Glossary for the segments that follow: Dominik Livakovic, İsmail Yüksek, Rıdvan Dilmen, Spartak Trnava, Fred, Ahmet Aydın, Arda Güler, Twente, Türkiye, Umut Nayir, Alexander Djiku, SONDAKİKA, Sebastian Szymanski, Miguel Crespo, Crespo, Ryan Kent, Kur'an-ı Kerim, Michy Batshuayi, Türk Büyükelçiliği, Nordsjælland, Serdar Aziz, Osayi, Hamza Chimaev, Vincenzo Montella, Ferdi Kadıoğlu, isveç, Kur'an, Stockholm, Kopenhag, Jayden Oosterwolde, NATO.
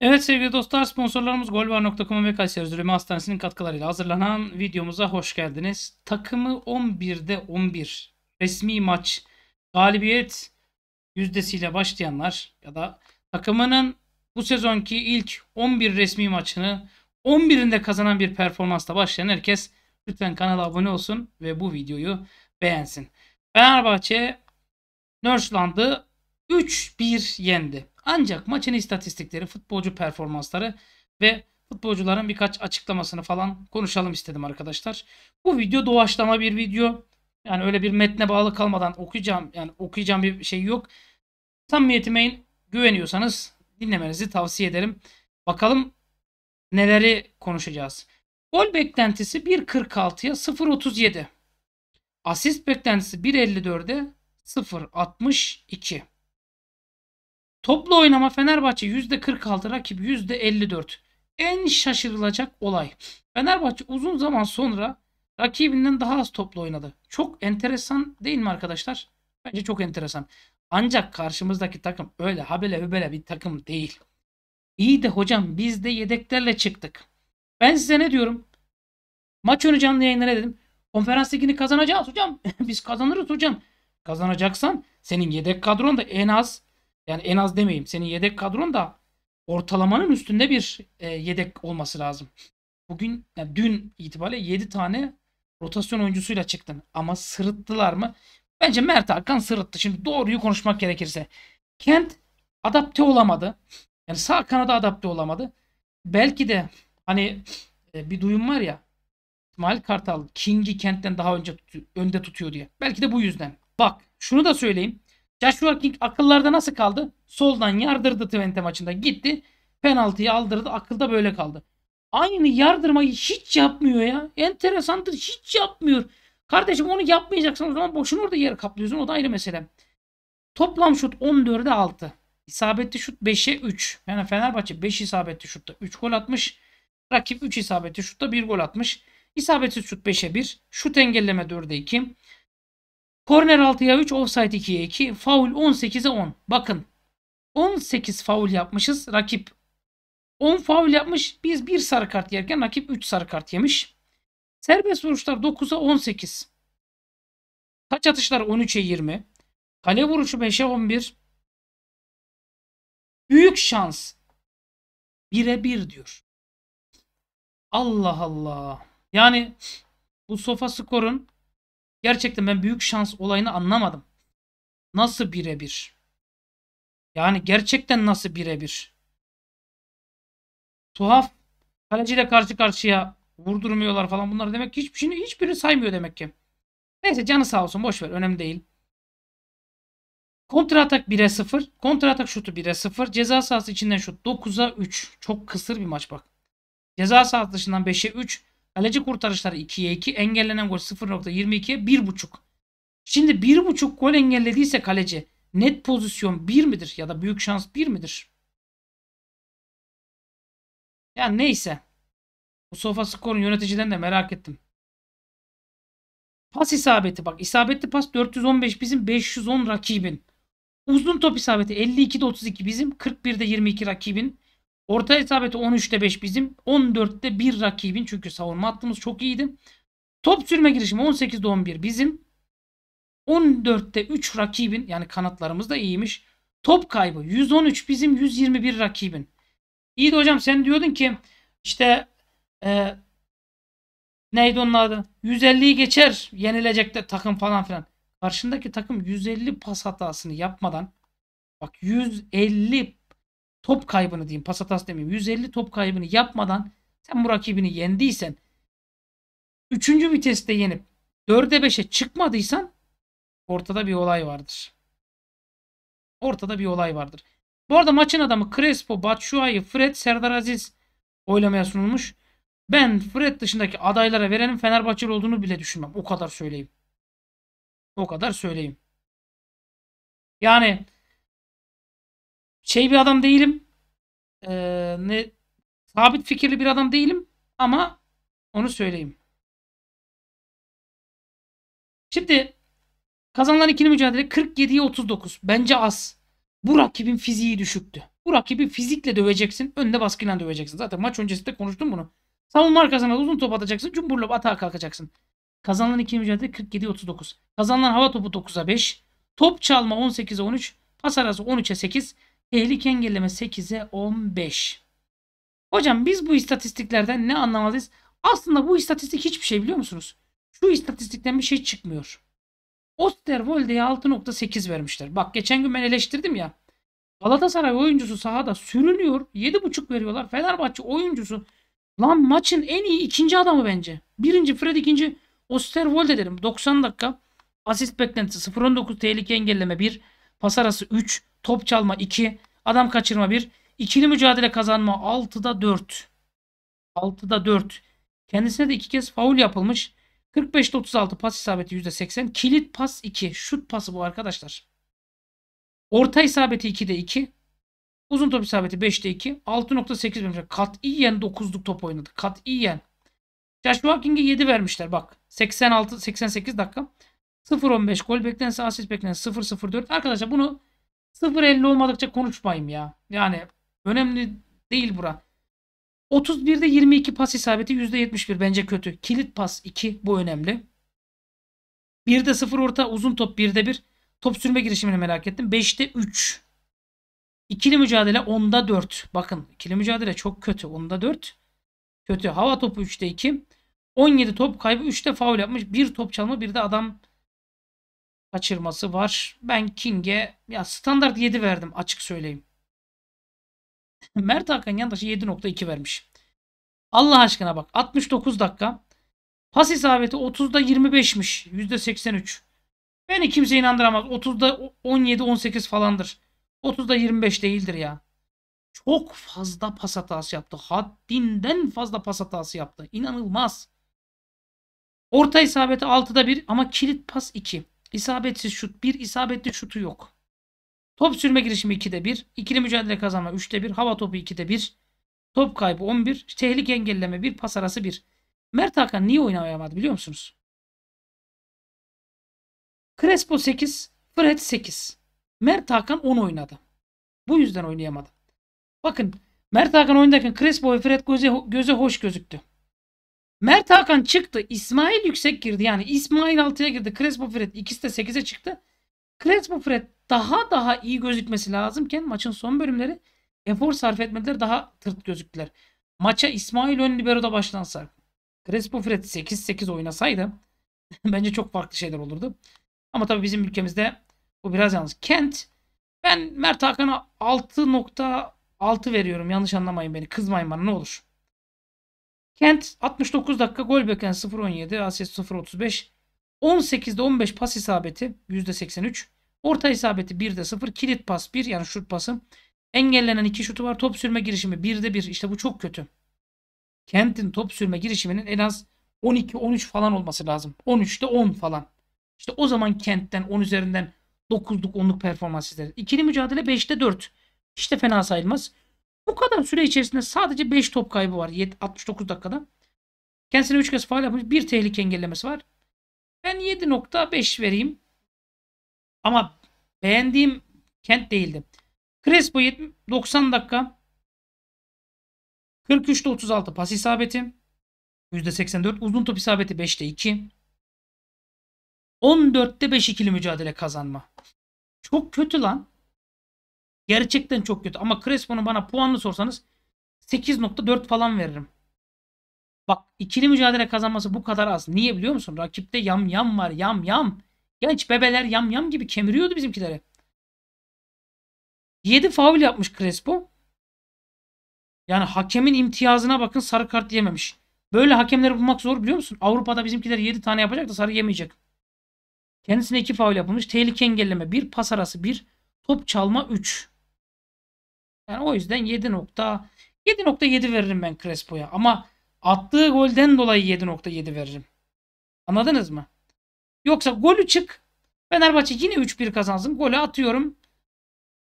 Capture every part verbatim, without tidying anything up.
Evet sevgili dostlar, sponsorlarımız golvar nokta com ve Kayseri Ülkeye Hastanesi'nin katkılarıyla hazırlanan videomuza hoş geldiniz. Takımı on birde on bir resmi maç galibiyet yüzdesiyle başlayanlar ya da takımının bu sezonki ilk on bir resmi maçını on birinde kazanan bir performansla başlayan herkes lütfen kanala abone olsun ve bu videoyu beğensin. Fenerbahçe Nordsjælland'ı üç bir yendi. Ancak maçın istatistikleri, futbolcu performansları ve futbolcuların birkaç açıklamasını falan konuşalım istedim arkadaşlar. Bu video doğaçlama bir video. Yani öyle bir metne bağlı kalmadan okuyacağım. Yani okuyacağım bir şey yok. Samimiyetime güveniyorsanız dinlemenizi tavsiye ederim. Bakalım neleri konuşacağız. Gol beklentisi bir kırk altıya sıfır otuz yedi. Asist beklentisi bir elli dörde sıfır altmış iki. Toplu oynama Fenerbahçe yüzde kırk altı, rakip yüzde elli dört. En şaşırılacak olay. Fenerbahçe uzun zaman sonra rakibinden daha az toplu oynadı. Çok enteresan değil mi arkadaşlar? Bence çok enteresan. Ancak karşımızdaki takım öyle habele hübele bir takım değil. İyi de hocam biz de yedeklerle çıktık. Ben size ne diyorum? Maç önü canlı yayınlara dedim. Konferans Ligi'ni kazanacağız hocam. Biz kazanırız hocam. Kazanacaksan senin yedek kadron da en az, yani en az demeyeyim, senin yedek kadron da ortalamanın üstünde bir e, yedek olması lazım. Bugün, yani dün itibariyle yedi tane rotasyon oyuncusuyla çıktın. Ama sırıttılar mı? Bence Mert Hakan sırıttı. Şimdi doğruyu konuşmak gerekirse. Kent adapte olamadı. Yani sağ kanada adapte olamadı. Belki de hani e, bir duyum var ya. İsmail Kartal King'i Kent'ten daha önce tutuyor, önde tutuyor diye. Belki de bu yüzden. Bak şunu da söyleyeyim. Joshua King akıllarda nasıl kaldı? Soldan yardırdı Twente maçında. Gitti. Penaltıyı aldırdı. Akılda böyle kaldı. Aynı yardırmayı hiç yapmıyor ya. Enteresandır. Hiç yapmıyor. Kardeşim onu yapmayacaksan o zaman boşuna orada yer kaplıyorsun. O da ayrı mesele. Toplam şut on dörde altı. İsabetli şut beşe üç. Yani Fenerbahçe beş isabetli şutta üç gol atmış. Rakip üç isabetli şutta bir gol atmış. İsabetsiz şut beşe bir. Şut engelleme dörde iki. Korner altıya üç, offside ikiye iki, faul on sekize on. Bakın on sekiz faul yapmışız. Rakip on faul yapmış. Biz bir sarı kart yerken rakip üç sarı kart yemiş. Serbest vuruşlar dokuza on sekiz. Taç atışlar on üçe yirmi. Kale vuruşu beşe on bir. Büyük şans bire bir diyor. Allah Allah. Yani bu Sofascore'un gerçekten ben büyük şans olayını anlamadım. Nasıl birebir? Yani gerçekten nasıl birebir? Tuhaf. Kaleciyle karşı karşıya vurdurmuyorlar falan, bunlar demek ki hiçbir, hiçbiri saymıyor demek ki. Neyse canı sağ olsun, boş ver, önemli değil. Kontra atak bire sıfır. Kontra atak şutu bire sıfır. Ceza sahası içinden şut dokuza üç. Çok kısır bir maç bak. Ceza sahası dışından beşe üç. Kaleci kurtarışları ikiye iki. Engellenen gol sıfır nokta yirmi ikiye bir buçuk. Şimdi bir buçuk gol engellediyse kaleci, net pozisyon bir midir? Ya da büyük şans bir midir? Yani neyse. Bu Sofascore'un yöneticiden de merak ettim. Pas isabeti. Bak isabetli pas dört yüz on beş bizim, beş yüz on rakibin. Uzun top isabeti elli ikide otuz iki bizim, kırk birde yirmi iki rakibin. Orta isabeti on üçte beş bizim, on dörtte bir rakibin. Çünkü savunma hattımız çok iyiydi. Top sürme girişimi on sekizde on bir bizim, on dörtte üç rakibin. Yani kanatlarımız da iyiymiş. Top kaybı yüz on üç bizim, yüz yirmi bir rakibin. İyi de hocam sen diyordun ki işte e, neydi onun adı? yüz elliyi geçer yenilecek de takım falan filan. Karşındaki takım yüz elli pas hatasını yapmadan, bak yüz elli top kaybını diyeyim, pas hatası demeyeyim, yüz elli top kaybını yapmadan sen bu rakibini yendiysen, üçüncü viteste yenip dörde beşe çıkmadıysan ortada bir olay vardır. Ortada bir olay vardır. Bu arada maçın adamı Crespo, Batshuayi, Fred, Serdar Aziz oylamaya sunulmuş. Ben Fred dışındaki adaylara verenin Fenerbahçeli olduğunu bile düşünmem. O kadar söyleyeyim. O kadar söyleyeyim. Yani şey bir adam değilim. Ee, ne sabit fikirli bir adam değilim ama onu söyleyeyim. Şimdi kazanılan ikili mücadele kırk yediye otuz dokuz. Bence az. Bu rakibin fiziği düşüktü. Bu rakibi fizikle döveceksin. Önde baskıyla döveceksin. Zaten maç öncesinde konuştum bunu. Savunma arkasına uzun top atacaksın. Cumburlop atağa kalkacaksın. Kazanılan ikinci mücadele kırk yedi otuz dokuz. Kazanılan hava topu dokuza beş. Top çalma on sekize on üç. Pas arası on üçe sekiz. Tehlike engelleme sekize on beş. Hocam biz bu istatistiklerden ne anlamalıyız? Aslında bu istatistik hiçbir şey, biliyor musunuz? Şu istatistikten bir şey çıkmıyor. Oosterwolde'ye altı nokta sekiz vermişler. Bak geçen gün ben eleştirdim ya. Galatasaray oyuncusu sahada sürünüyor. yedi buçuk veriyorlar. Fenerbahçe oyuncusu. Lan maçın en iyi ikinci adamı bence. Birinci Fred, ikinci Oosterwolde derim. doksan dakika. Asist beklentisi sıfır on dokuz. Tehlike engelleme bir. Pas arası üç. Top çalma iki. Adam kaçırma bir. İkili mücadele kazanma altıda dört. altıda dört. Kendisine de iki kez faul yapılmış. kırk beşte otuz altı pas isabeti yüzde seksen. Kilit pas iki. Şut pası bu arkadaşlar. Orta isabeti ikide iki. Uzun top isabeti beşte iki. altı nokta sekiz vermişler. Katiyen dokuzluk top oynadı. Katiyen. Joshua King'e yedi vermişler. Bak. seksen altı seksen sekiz dakika. sıfır on beş gol beklentisi. Asist beklentisi sıfır sıfır dört. Arkadaşlar bunu sıfır elli olmadıkça konuşmayayım ya. Yani önemli değil bura. otuz birde yirmi iki pas isabeti yüzde yetmiş bir. Bence kötü. Kilit pas iki. Bu önemli. birde sıfır orta. Uzun top birde bir. Top sürme girişimini merak ettim. beşte üç. İkili mücadele onda dört. Bakın ikili mücadele çok kötü. onda dört. Kötü. Hava topu üçte iki. on yedi top kaybı. üçte faul yapmış. bir top çalma. bir de adam kaçırması var. Ben King'e ya standart yedi verdim. Açık söyleyeyim. Mert Hakan Yandaş'a yedi nokta iki vermiş. Allah aşkına bak. altmış dokuz dakika. Pas isabeti otuzda yirmi beşmiş. yüzde seksen üç. Beni kimse inandıramaz. otuzda on yedi on sekiz falandır. otuzda yirmi beş değildir ya. Çok fazla pas hatası yaptı. Haddinden fazla pas hatası yaptı. İnanılmaz. Orta isabeti altıda bir ama kilit pas iki. İsabetsiz şut bir. İsabetli şutu yok. Top sürme girişimi ikide bir. İkili mücadele kazanma üçte bir. Hava topu ikide bir. Top kaybı on bir. Tehlike engelleme bir. Pas arası bir. Mert Hakan niye oynayamadı biliyor musunuz? Crespo sekiz. Fred sekiz. Mert Hakan on oynadı. Bu yüzden oynayamadı. Bakın Mert Hakan oyundayken Crespo ve Fred göze, göze hoş gözüktü. Mert Hakan çıktı. İsmail Yüksek girdi. Yani İsmail altıya girdi. Crespo Fred ikisi de sekize çıktı. Crespo Fred daha daha iyi gözükmesi lazımken maçın son bölümleri efor sarf etmediler, daha tırt gözüktüler. Maça İsmail ön libero'da başlansa, Crespo Fred sekiz sekiz oynasaydı bence çok farklı şeyler olurdu. Ama tabii bizim ülkemizde bu biraz yalnız. Kent, ben Mert Hakan'a altı nokta altı veriyorum. Yanlış anlamayın beni. Kızmayın bana ne olur. Kent altmış dokuz dakika gol beklentisi sıfır on yedi, asist sıfır otuz beş. on sekizde on beş pas isabeti yüzde seksen üç. Orta isabeti birde sıfır. Kilit pas bir, yani şut pası. Engellenen iki şutu var. Top sürme girişimi birde bir. İşte bu çok kötü. Kent'in top sürme girişiminin en az on iki on üç falan olması lazım. on üçte on falan. İşte o zaman Kent'ten on üzerinden dokuzluk onluk performans izleriz. İkili mücadele beşte dört. Hiç de fena sayılmaz. Bu kadar süre içerisinde sadece beş top kaybı var. altmış dokuz dakikada. Kendisine üç kez faul yapmış. bir tehlike engellemesi var. Ben yedi nokta beş vereyim. Ama beğendiğim Kent değildi. Crespo doksan dakika. kırk üçte otuz altı pas isabeti. yüzde seksen dört. Uzun top isabeti beşte iki. on dörtte beş ikili mücadele kazanma. Çok kötü lan. Gerçekten çok kötü. Ama Crespo'nun bana puanını sorsanız sekiz nokta dört falan veririm. Bak ikili mücadele kazanması bu kadar az. Niye biliyor musun? Rakipte yam yam var. Yam yam. Genç bebeler yam yam gibi kemiriyordu bizimkilere. yedi faul yapmış Crespo. Yani hakemin imtiyazına bakın, sarı kart yememiş. Böyle hakemleri bulmak zor biliyor musun? Avrupa'da bizimkiler yedi tane yapacak da sarı yemeyecek. Kendisine iki faul yapılmış. Tehlike engelleme bir, pas arası bir, top çalma üç. Yani o yüzden yedi nokta yedi veririm ben Crespo'ya. Ama attığı golden dolayı yedi nokta yedi veririm. Anladınız mı? Yoksa golü çık. Fenerbahçe yine üç bir kazansın. Golü atıyorum.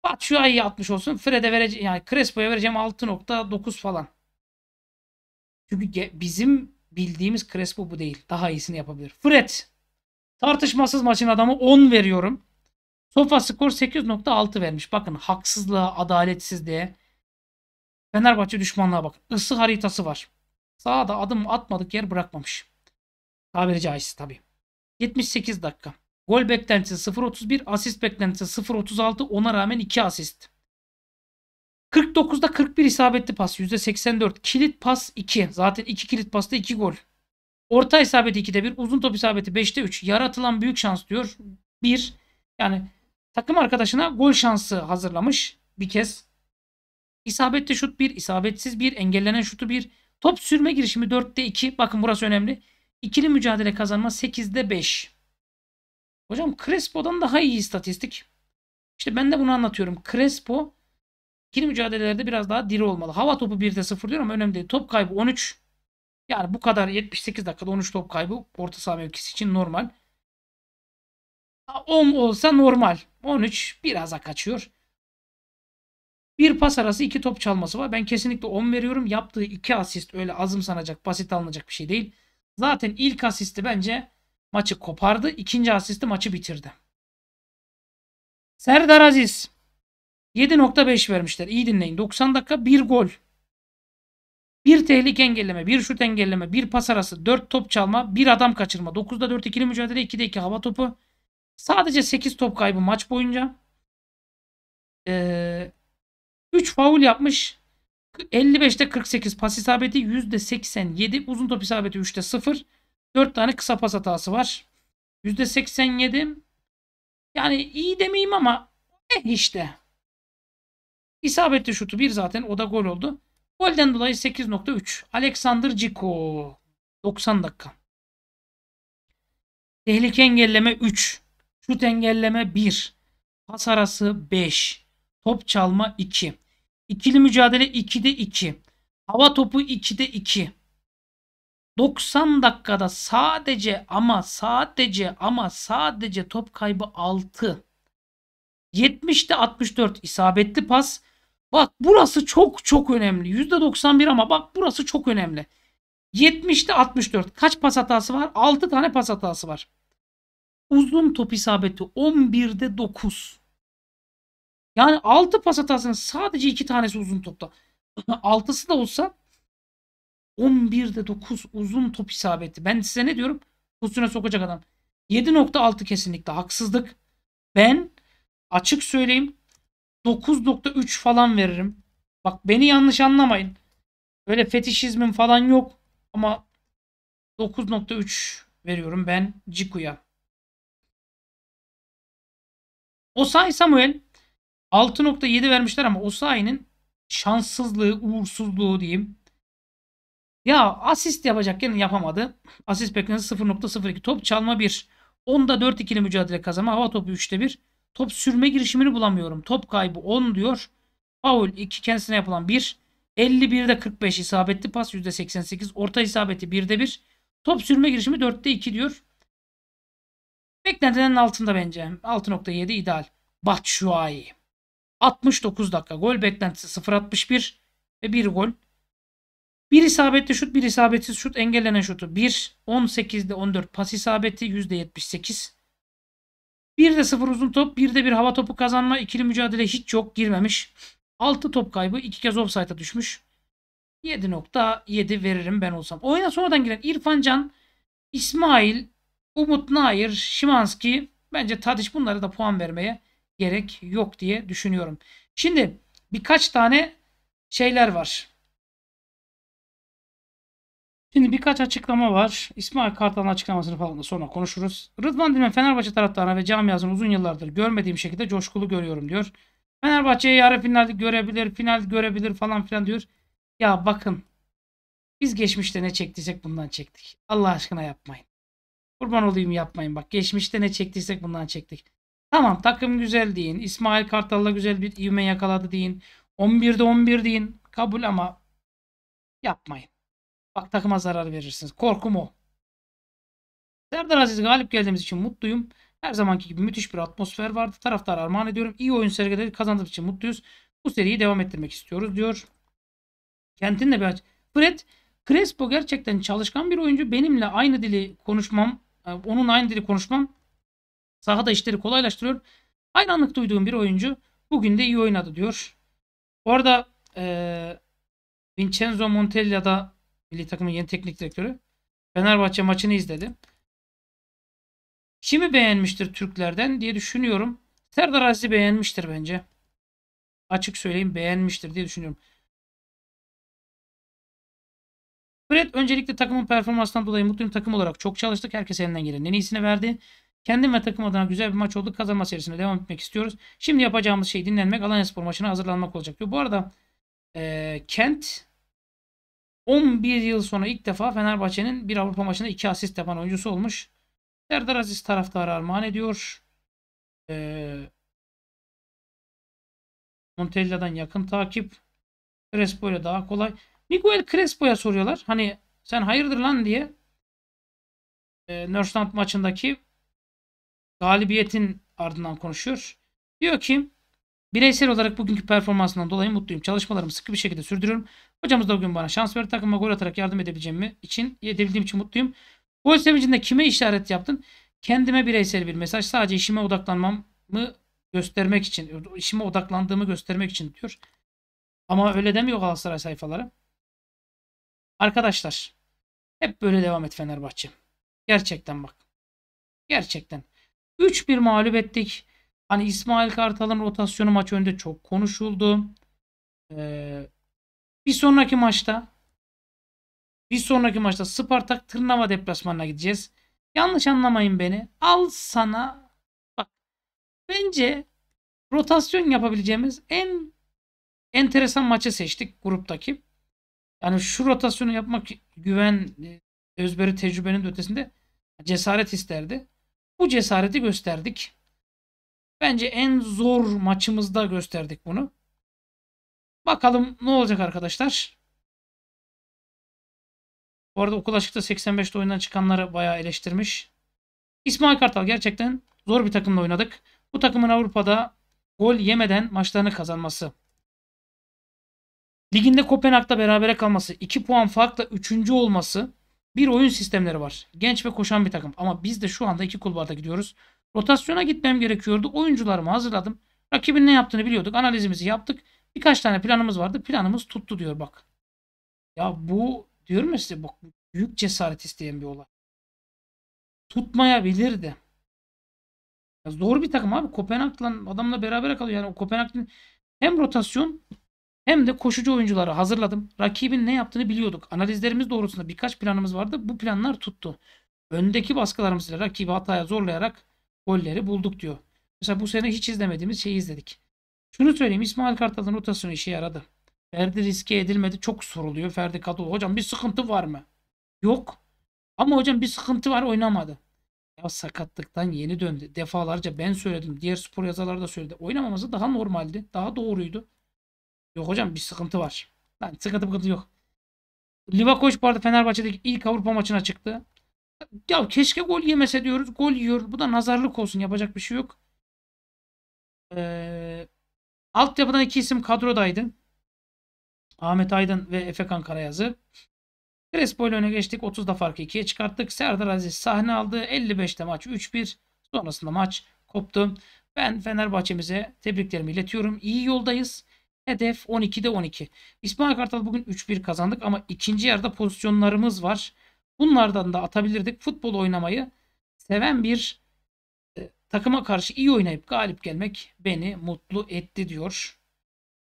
Batshuayi'ye atmış olsun. Fred'e vereceğim. Yani Crespo'ya vereceğim altı nokta dokuz falan. Çünkü bizim bildiğimiz Crespo bu değil. Daha iyisini yapabilir. Fred. Tartışmasız maçın adamı on veriyorum. Sofascore sekiz nokta altı vermiş. Bakın haksızlığa, adaletsizliğe, Fenerbahçe düşmanlığa bakın. Isı haritası var. Sağda adım atmadık yer bırakmamış. Tabiri caizse tabii. yetmiş sekiz dakika. Gol beklentisi sıfır virgül otuz bir, asist beklentisi sıfır virgül otuz altı, ona rağmen iki asist. kırk dokuzda kırk bir isabetli pas, yüzde seksen dört. Kilit pas iki. Zaten iki kilit pasta iki gol. Orta isabeti ikide bir, uzun top isabeti beşte üç. Yaratılan büyük şans diyor. bir. Yani takım arkadaşına gol şansı hazırlamış bir kez. İsabetli şut bir, isabetsiz bir, engellenen şutu bir. Top sürme girişimi dörtte iki. Bakın burası önemli. İkili mücadele kazanma sekizde beş. Hocam Crespo'dan daha iyi istatistik. İşte ben de bunu anlatıyorum. Crespo ikili mücadelelerde biraz daha diri olmalı. Hava topu birde sıfır diyor ama önemli değil. Top kaybı on üç. Yani bu kadar yetmiş sekiz dakikada on üç top kaybı orta saha mevkisi için normal. on olsa normal. on üç biraz'a kaçıyor. Bir pas arası iki top çalması var. Ben kesinlikle on veriyorum. Yaptığı iki asist öyle azımsanacak, basit alınacak bir şey değil. Zaten ilk asisti bence maçı kopardı. İkinci asisti maçı bitirdi. Serdar Aziz. yedi nokta beş vermişler. İyi dinleyin. doksan dakika bir gol. bir tehlike engelleme, bir şut engelleme, bir pas arası, dört top çalma, bir adam kaçırma. dokuzda dört ikili mücadele, ikide iki hava topu. Sadece sekiz top kaybı maç boyunca. Ee, üç faul yapmış. elli beşte kırk sekiz pas isabeti, yüzde seksen yedi. Uzun top isabeti üçte sıfır. dört tane kısa pas hatası var. yüzde seksen yedi. Yani iyi demeyeyim ama eh işte. İsabetli şutu bir zaten. O da gol oldu. Golden dolayı sekiz nokta üç. Alexander Djiku. doksan dakika. Tehlike engelleme üç. Şut engelleme bir. Pas arası beş. Top çalma iki. İkili mücadele ikide iki. Hava topu ikide iki. doksan dakikada sadece ama sadece ama sadece top kaybı altı. yetmişte altmış dört isabetli pas. Bak burası çok çok önemli. yüzde doksan bir ama bak burası çok önemli. yetmişte altmış dört. Kaç pas hatası var? altı tane pas hatası var. Uzun top isabeti on birde dokuz. Yani altı pas hatasının sadece iki tanesi uzun topta. altısı da olsa on birde dokuz uzun top isabeti. Ben size ne diyorum? Pozisyona sokacak adam. yedi nokta altı kesinlikle haksızlık. Ben açık söyleyeyim. dokuz nokta üç falan veririm. Bak beni yanlış anlamayın. Öyle fetişizmim falan yok. Ama dokuz nokta üç veriyorum ben Djiku'ya. Osayi Samuel altı nokta yedi vermişler ama Osayi'nin şanssızlığı, uğursuzluğu diyeyim. Ya asist yapacakken yapamadı. Asist beklentisi sıfır nokta sıfır iki. Top çalma bir. onda dört ikili mücadele kazanma. Hava topu üçte bir. Top sürme girişimini bulamıyorum. Top kaybı on diyor. Faul iki kendisine yapılan bir. elli birde kırk beş isabetli pas yüzde seksen sekiz. Orta isabeti birde bir. Top sürme girişimi dörtte iki diyor. Beklentilerin altında bence. altı nokta yedi ideal. Batshuayi. altmış dokuz dakika. Gol beklentisi sıfır virgül altmış bir ve bir gol. bir isabetli şut, bir isabetsiz şut, engellenen şutu bir. on sekizde on dört pas isabeti yüzde yetmiş sekiz. birde sıfır uzun top, birde bir hava topu kazanma, ikili mücadele hiç yok, girmemiş. altı top kaybı, iki kez ofsayta düşmüş. yedi nokta yedi veririm ben olsam. Oyuna sonradan giren İrfan Can, İsmail, Umut Nayır, Szymanski, bence Tadic, bunlara da puan vermeye gerek yok diye düşünüyorum. Şimdi birkaç tane şeyler var. Şimdi birkaç açıklama var. İsmail Kartal'ın açıklamasını falan da sonra konuşuruz. Rıdvan Dilmen Fenerbahçe taraftarına ve camiasını uzun yıllardır görmediğim şekilde coşkulu görüyorum diyor. Fenerbahçe'ye yarı final görebilir, final görebilir falan filan diyor. Ya bakın biz geçmişte ne çektiysek bundan çektik. Allah aşkına yapmayın. Kurban olayım yapmayın bak. Geçmişte ne çektiysek bundan çektik. Tamam takım güzel deyin. İsmail Kartal'la güzel bir ivme yakaladı deyin. on birde on bir deyin. Kabul ama yapmayın. Bak takıma zarar verirsiniz. Korkum o. Serdar Aziz galip geldiğimiz için mutluyum. Her zamanki gibi müthiş bir atmosfer vardı. Taraftar armağan ediyorum. İyi oyun sergiledik. Kazandığımız için mutluyuz. Bu seriyi devam ettirmek istiyoruz diyor. Kentin de bir aç. Fred, Crespo gerçekten çalışkan bir oyuncu. Benimle aynı dili konuşmam, onun aynı dili konuşmam sahada işleri kolaylaştırıyor. hayranlık duyduğum bir oyuncu. Bugün de iyi oynadı diyor. Bu arada ee, Vincenzo Montella da milli takımın yeni teknik direktörü. Fenerbahçe maçını izledi. Kimi beğenmiştir Türklerden diye düşünüyorum. Serdar Aziz'i beğenmiştir bence. Açık söyleyeyim, beğenmiştir diye düşünüyorum. Fred, öncelikle takımın performansından dolayı mutluyum. Takım olarak çok çalıştık. Herkes elinden gelenin en iyisini verdi. Kendim ve takım adına güzel bir maç oldu. Kazanma serisine devam etmek istiyoruz. Şimdi yapacağımız şey dinlenmek, Alanyaspor maçına hazırlanmak olacak diyor. Bu arada ee, Kent on bir yıl sonra ilk defa Fenerbahçe'nin bir Avrupa maçında iki asist yapan oyuncusu olmuş. Serdar Aziz taraftarı armağan ediyor. Ee, Montella'dan yakın takip. Crespo ile daha kolay. Miguel Crespo'ya soruyorlar. Hani sen hayırdır lan diye. Ee, Nordsjælland maçındaki galibiyetin ardından konuşuyor. Diyor ki bireysel olarak bugünkü performansından dolayı mutluyum. Çalışmalarımı sıkı bir şekilde sürdürüyorum. Hocamız da bugün bana şans verdi. Takıma gol atarak yardım edebileceğim için, edebildiğim için mutluyum. Gol sevincinde kime işaret yaptın? Kendime bireysel bir mesaj. Sadece işime odaklanmamı göstermek için. İşime odaklandığımı göstermek için diyor. Ama öyle demiyor Galatasaray sayfaları. Arkadaşlar, hep böyle devam et Fenerbahçe. Gerçekten bak. Gerçekten. üç bir mağlup ettik. Hani İsmail Kartal'ın rotasyonu maç önünde çok konuşuldu. Ee, bir sonraki maçta bir sonraki maçta Spartak Trnava deplasmanına gideceğiz. Yanlış anlamayın beni. Al sana bak. Bence rotasyon yapabileceğimiz en enteresan maçı seçtik gruptaki. Yani şu rotasyonu yapmak güven, özveri, tecrübenin ötesinde cesaret isterdi. Bu cesareti gösterdik. Bence en zor maçımızda gösterdik bunu. Bakalım ne olacak arkadaşlar. Bu arada Okul Aşık'ta seksen beşte oyundan çıkanları bayağı eleştirmiş. İsmail Kartal, gerçekten zor bir takımla oynadık. Bu takımın Avrupa'da gol yemeden maçlarını kazanması, liginde Kopenhag'da berabere kalması, iki puan farkla üçüncü olması, bir oyun sistemleri var. Genç ve koşan bir takım. Ama biz de şu anda iki kulvarda gidiyoruz. Rotasyona gitmem gerekiyordu. Oyuncularımı hazırladım. Rakibin ne yaptığını biliyorduk. Analizimizi yaptık. Birkaç tane planımız vardı. Planımız tuttu diyor bak. Ya bu diyorum ya size, bak, büyük cesaret isteyen bir olay. Tutmayabilirdi. Ya zor bir takım abi. Kopenhag'la adamla beraber kalıyor. Yani Kopenhag'ın hem rotasyon hem de koşucu oyuncuları hazırladım. Rakibin ne yaptığını biliyorduk. Analizlerimiz doğrultusunda birkaç planımız vardı. Bu planlar tuttu. Öndeki baskılarımızla rakibi hataya zorlayarak golleri bulduk diyor. Mesela bu sene hiç izlemediğimiz şeyi izledik. Şunu söyleyeyim, İsmail Kartal'ın rotasyonu işe yaradı. Ferdi riske edilmedi. Çok soruluyor Ferdi Kadıoğlu. Hocam bir sıkıntı var mı? Yok. Ama hocam bir sıkıntı var, oynamadı. Ya sakatlıktan yeni döndü. Defalarca ben söyledim. Diğer spor yazarları da söyledi. Oynamaması daha normaldi. Daha doğruydu. Yok hocam bir sıkıntı var. Lan sıkıntı bıkıntı yok. Livakovic bu arada Fenerbahçe'deki ilk Avrupa maçına çıktı. Ya keşke gol yemese diyoruz. Gol yiyor. Bu da nazarlık olsun. Yapacak bir şey yok. Ee, altyapıdan iki isim kadrodaydı. Ahmet Aydın ve Efekan Karayazı. Crespo ile öne geçtik. otuzda farkı ikiye çıkarttık. Serdar Aziz sahne aldı. elli beşte maç üç bir. Sonrasında maç koptu. Ben Fenerbahçe'mize tebriklerimi iletiyorum. İyi yoldayız. Hedef on ikide on iki. İsmail Kartal, bugün üç bir kazandık ama ikinci yarıda pozisyonlarımız var. Bunlardan da atabilirdik. Futbol oynamayı seven bir e, takıma karşı iyi oynayıp galip gelmek beni mutlu etti diyor.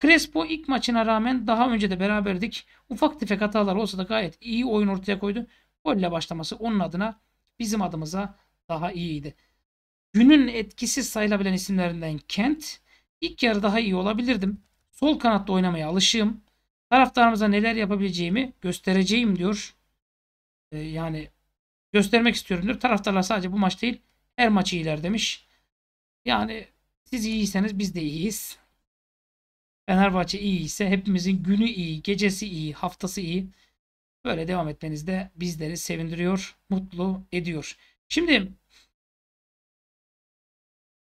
Crespo ilk maçına rağmen, daha önce de beraberdik. Ufak tefek hatalar olsa da gayet iyi oyun ortaya koydu. Golle başlaması onun adına, bizim adımıza daha iyiydi. Günün etkisiz sayılabilen isimlerinden Kent. İlk yarı daha iyi olabilirdim. Sol kanatta oynamaya alışığım. Taraftarımıza neler yapabileceğimi göstereceğim diyor. Ee, yani göstermek istiyorum diyor. Taraftarlar sadece bu maç değil, her maçı iyiler demiş. Yani siz iyiyseniz biz de iyiyiz. Fenerbahçe iyiyse hepimizin günü iyi, gecesi iyi, haftası iyi. Böyle devam etmeniz de bizleri sevindiriyor, mutlu ediyor. Şimdi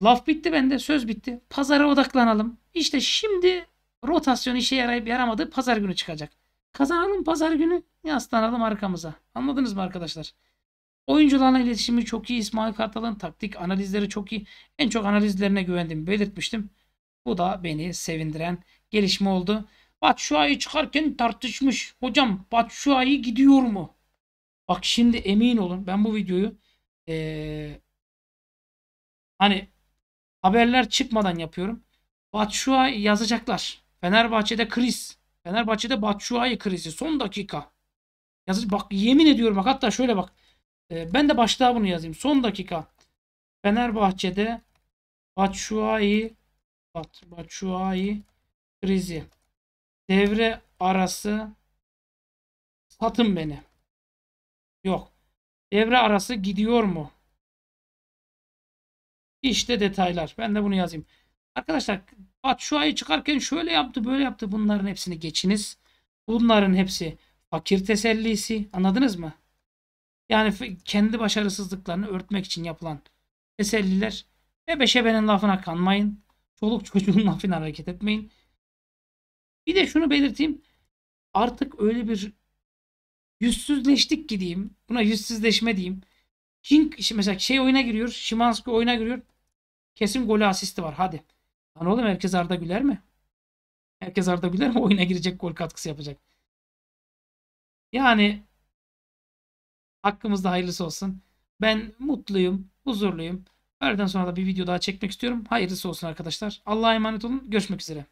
laf bitti bende, söz bitti. Pazara odaklanalım. İşte şimdi rotasyon işe yarayıp yaramadığı pazar günü çıkacak. Kazanalım pazar günü, yaslanalım arkamıza. Anladınız mı arkadaşlar? Oyuncularla iletişimi çok iyi. İsmail Kartal'ın taktik analizleri çok iyi. En çok analizlerine güvendiğimi belirtmiştim. Bu da beni sevindiren gelişme oldu. Batshuayi çıkarken tartışmış. Hocam Batshuayi gidiyor mu? Bak şimdi emin olun ben bu videoyu ee, hani haberler çıkmadan yapıyorum. Batshuayi yazacaklar. Fenerbahçe'de kriz. Fenerbahçe'de Batshuayi krizi. Son dakika. Yazıcı, bak yemin ediyorum bak, hatta şöyle bak. E, ben de başta bunu yazayım. Son dakika. Fenerbahçe'de Batshuayi Bat, Batshuayi krizi. Devre arası satın beni. Yok. Devre arası gidiyor mu? İşte detaylar. Ben de bunu yazayım. Arkadaşlar Batshuayi çıkarken şöyle yaptı, böyle yaptı. Bunların hepsini geçiniz. Bunların hepsi fakir tesellisi. Anladınız mı? Yani kendi başarısızlıklarını örtmek için yapılan teselliler. Bebeşebenin lafına kanmayın. Çoluk çocuğun lafına hareket etmeyin. Bir de şunu belirteyim. Artık öyle bir yüzsüzleştik ki diyeyim. Buna yüzsüzleşme diyeyim. King mesela şey oyuna giriyor. Szymanski oyuna giriyor. Kesin golü asisti var. Hadi. Lan oğlum herkes Arda Güler mi? Herkes Arda Güler mi? Oyuna girecek, gol katkısı yapacak. Yani hakkımızda hayırlısı olsun. Ben mutluyum. Huzurluyum. Öğleden sonra da bir video daha çekmek istiyorum. Hayırlısı olsun arkadaşlar. Allah'a emanet olun. Görüşmek üzere.